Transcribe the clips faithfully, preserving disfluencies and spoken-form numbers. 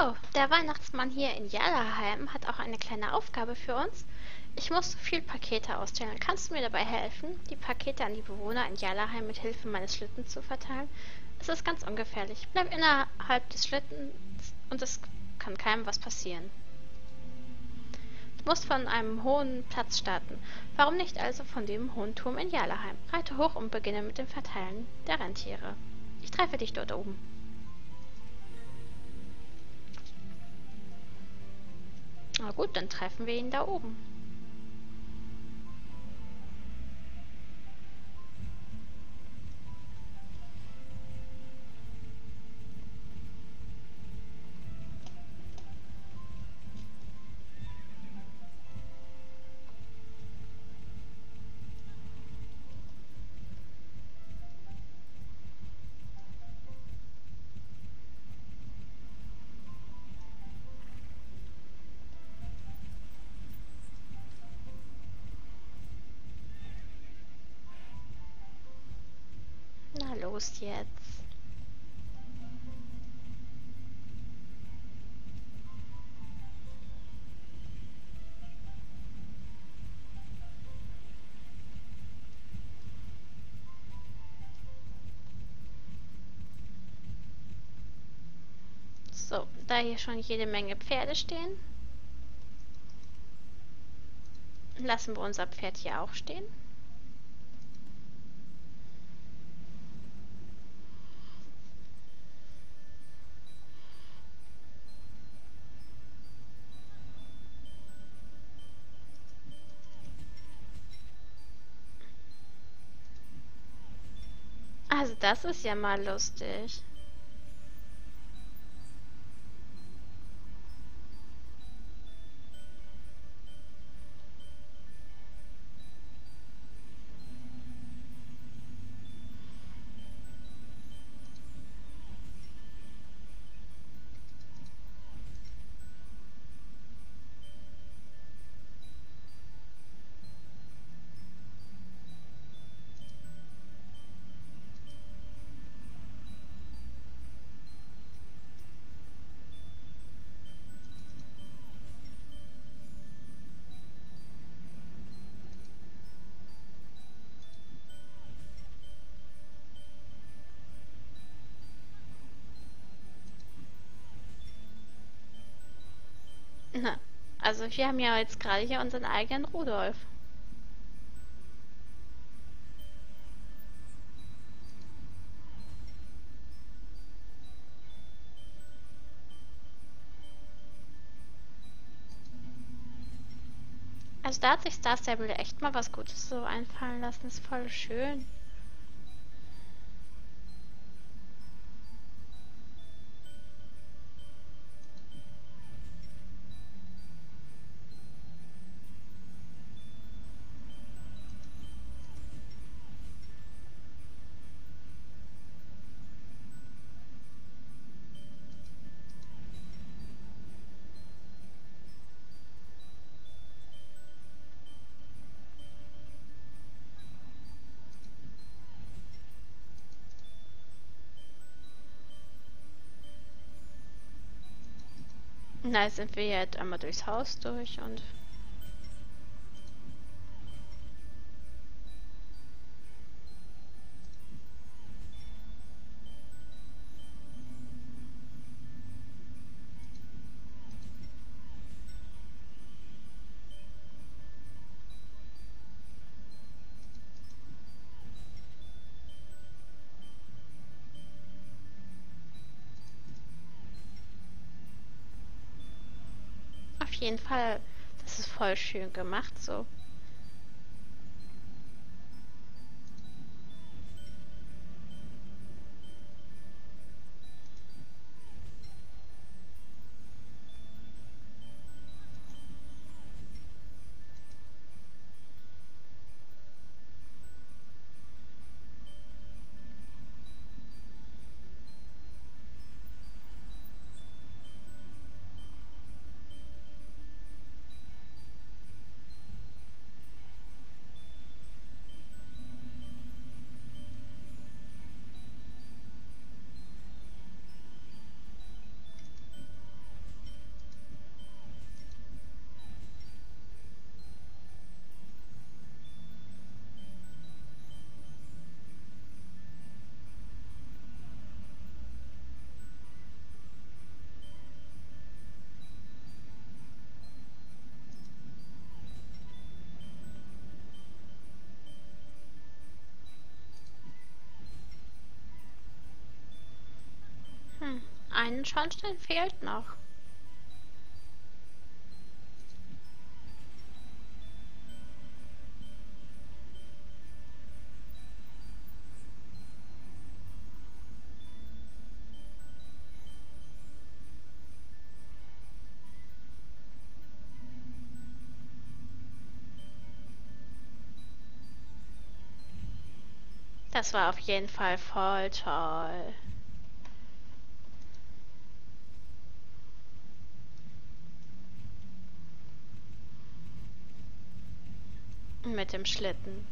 So, der Weihnachtsmann hier in Jarlaheim hat auch eine kleine Aufgabe für uns. Ich muss so viele Pakete austeilen. Kannst du mir dabei helfen, die Pakete an die Bewohner in Jarlaheim mit Hilfe meines Schlittens zu verteilen? Es ist ganz ungefährlich. Bleib innerhalb des Schlittens und es kann keinem was passieren. Du musst von einem hohen Platz starten. Warum nicht also von dem hohen Turm in Jarlaheim? Reite hoch und beginne mit dem Verteilen der Rentiere. Ich treffe dich dort oben. Na gut, dann treffen wir ihn da oben. Los jetzt. So, da hier schon jede Menge Pferde stehen, lassen wir unser Pferd hier auch stehen. Also das ist ja mal lustig. Also wir haben ja jetzt gerade hier unseren eigenen Rudolf. Also da hat sich Star Stable echt mal was Gutes so einfallen lassen, ist voll schön. Na, jetzt sind wir jetzt einmal durchs Haus durch und... Auf jeden Fall, das ist voll schön gemacht so. ein Schornstein fehlt noch. Das war auf jeden Fall voll toll. Mit dem Schlitten.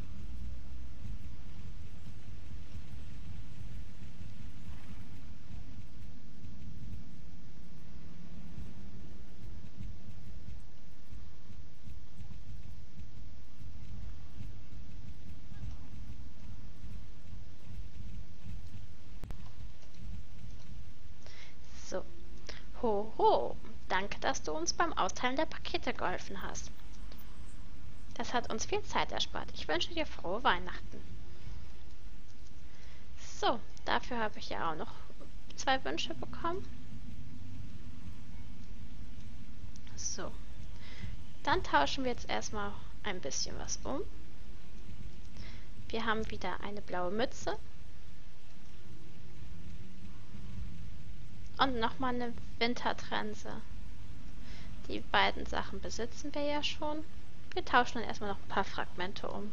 Hoho, danke, dass du uns beim Austeilen der Pakete geholfen hast. Das hat uns viel Zeit erspart. Ich wünsche dir frohe Weihnachten. So, dafür habe ich ja auch noch zwei Wünsche bekommen. So, dann tauschen wir jetzt erstmal ein bisschen was um. Wir haben wieder eine blaue Mütze. Und nochmal eine Wintertrense. Die beiden Sachen besitzen wir ja schon. Wir tauschen dann erstmal noch ein paar Fragmente um.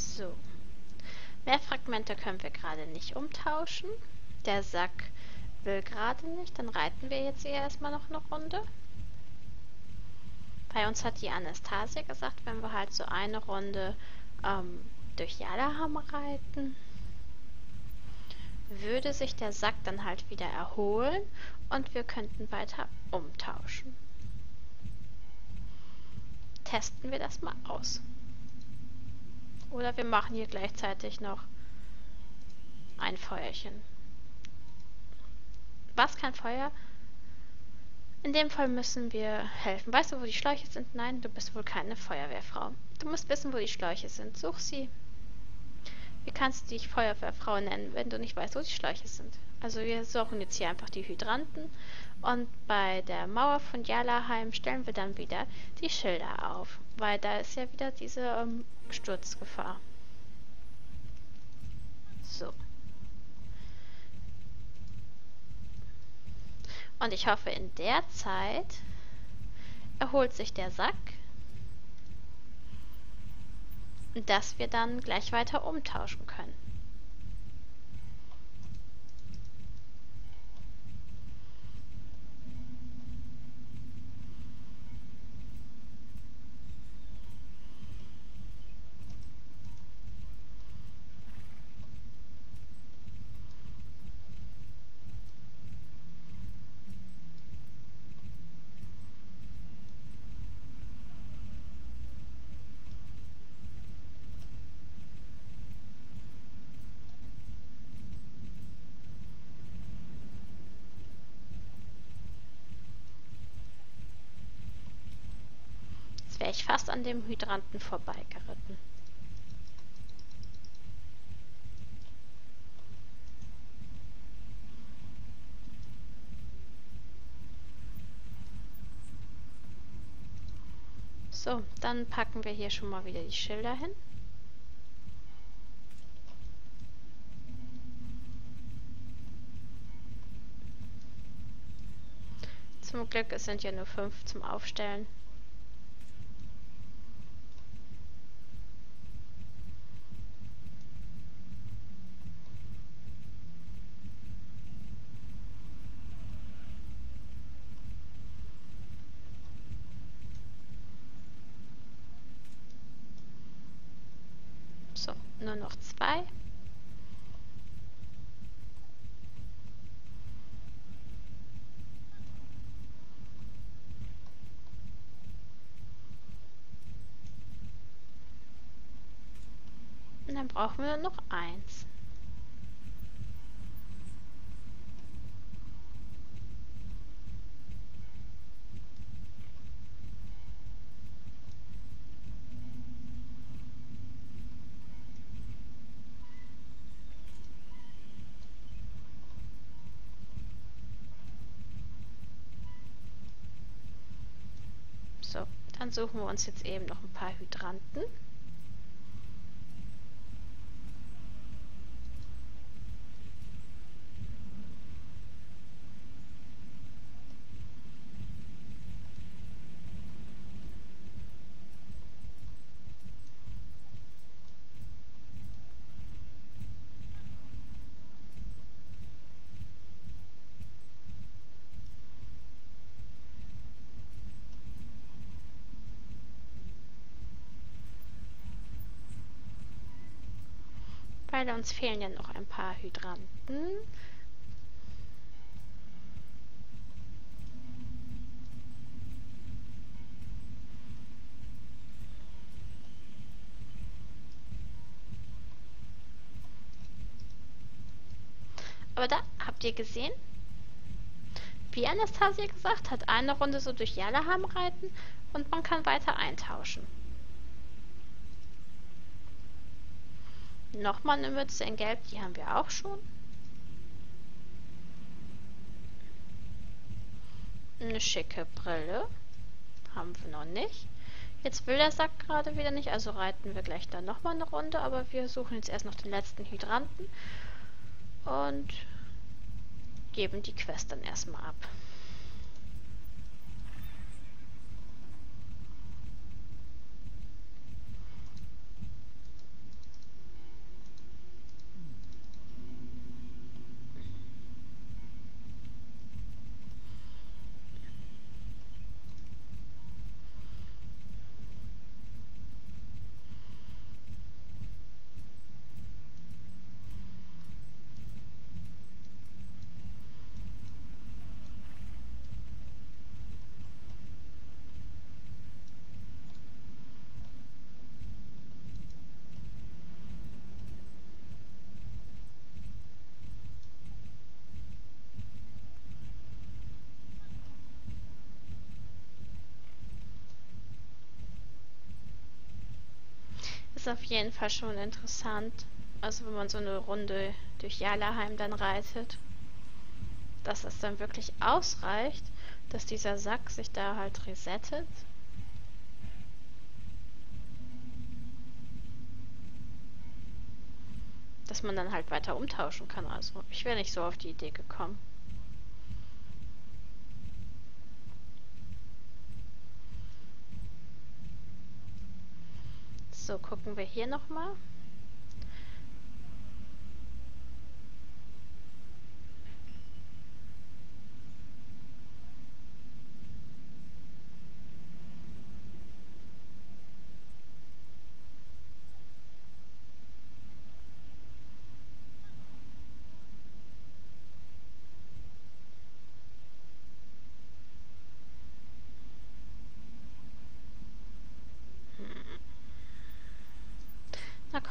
So, mehr Fragmente können wir gerade nicht umtauschen. Der Sack will gerade nicht, dann reiten wir jetzt hier erstmal noch eine Runde. Bei uns hat die Anastasia gesagt, wenn wir halt so eine Runde ähm, durch Jarlaheim reiten, würde sich der Sack dann halt wieder erholen und wir könnten weiter umtauschen. Testen wir das mal aus. Oder wir machen hier gleichzeitig noch ein Feuerchen. Was, kein Feuer? In dem Fall müssen wir helfen. Weißt du, wo die Schläuche sind? Nein, du bist wohl keine Feuerwehrfrau. Du musst wissen, wo die Schläuche sind. Such sie. Wie kannst du dich Feuerwehrfrau nennen, wenn du nicht weißt, wo die Schläuche sind? Also wir suchen jetzt hier einfach die Hydranten. Und bei der Mauer von Jarlaheim stellen wir dann wieder die Schilder auf. Weil da ist ja wieder diese ähm, Sturzgefahr. So. Und ich hoffe, in der Zeit erholt sich der Sack, dass wir dann gleich weiter umtauschen können. Wäre ich fast an dem Hydranten vorbeigeritten. So, dann packen wir hier schon mal wieder die Schilder hin. Zum Glück, es sind ja nur fünf zum Aufstellen. So, nur noch zwei. Und dann brauchen wir noch eins. So, dann suchen wir uns jetzt eben noch ein paar Hydranten. Weil uns fehlen ja noch ein paar Hydranten. Aber da habt ihr gesehen, wie Anastasia gesagt hat, eine Runde so durch Jarlaheim reiten und man kann weiter eintauschen. Nochmal eine Mütze in Gelb, die haben wir auch schon. Eine schicke Brille haben wir noch nicht. Jetzt will der Sack gerade wieder nicht, also reiten wir gleich dann nochmal eine Runde, aber wir suchen jetzt erst noch den letzten Hydranten und geben die Quest dann erstmal ab. Auf jeden Fall schon interessant, also wenn man so eine Runde durch Jarlaheim dann reitet, dass das dann wirklich ausreicht, dass dieser Sack sich da halt resettet. Dass man dann halt weiter umtauschen kann, also ich wäre nicht so auf die Idee gekommen. So, gucken wir hier nochmal.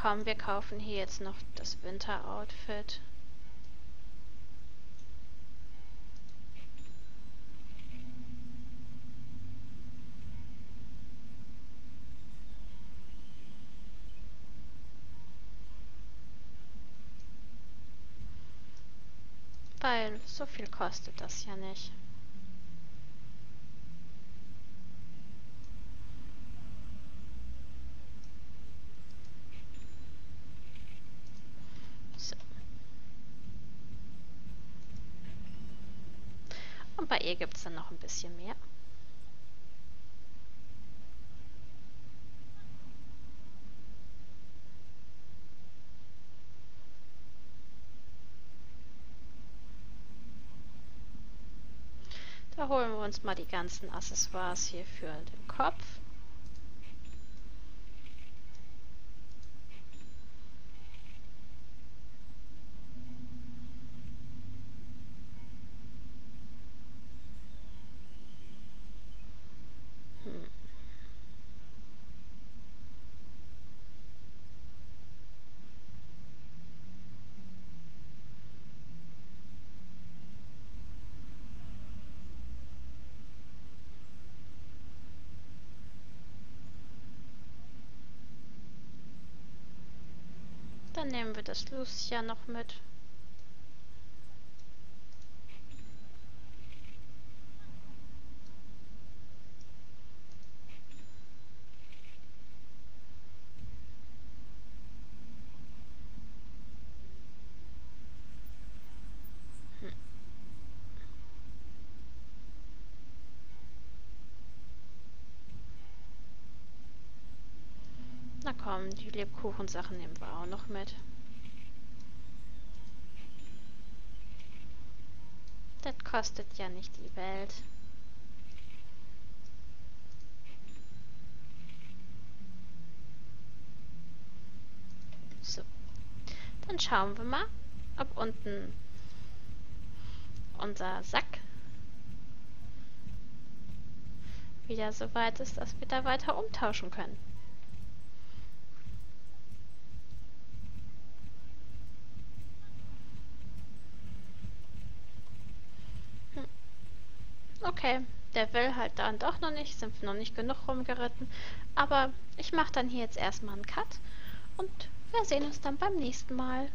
Komm, wir kaufen hier jetzt noch das Winteroutfit. Weil so viel kostet das ja nicht. und bei ihr gibt es dann noch ein bisschen mehr. Da holen wir uns mal die ganzen Accessoires hier für den Kopf. Dann nehmen wir das Lucia noch mit. Hm. Na komm, die Lebkuchensachen nehmen wir auch noch mit. Das kostet ja nicht die Welt. So. Dann schauen wir mal, ob unten unser Sack wieder so weit ist, dass wir da weiter umtauschen können. Okay, der will halt dann doch noch nicht, sind wir noch nicht genug rumgeritten. Aber ich mache dann hier jetzt erstmal einen Cut und wir sehen uns dann beim nächsten Mal.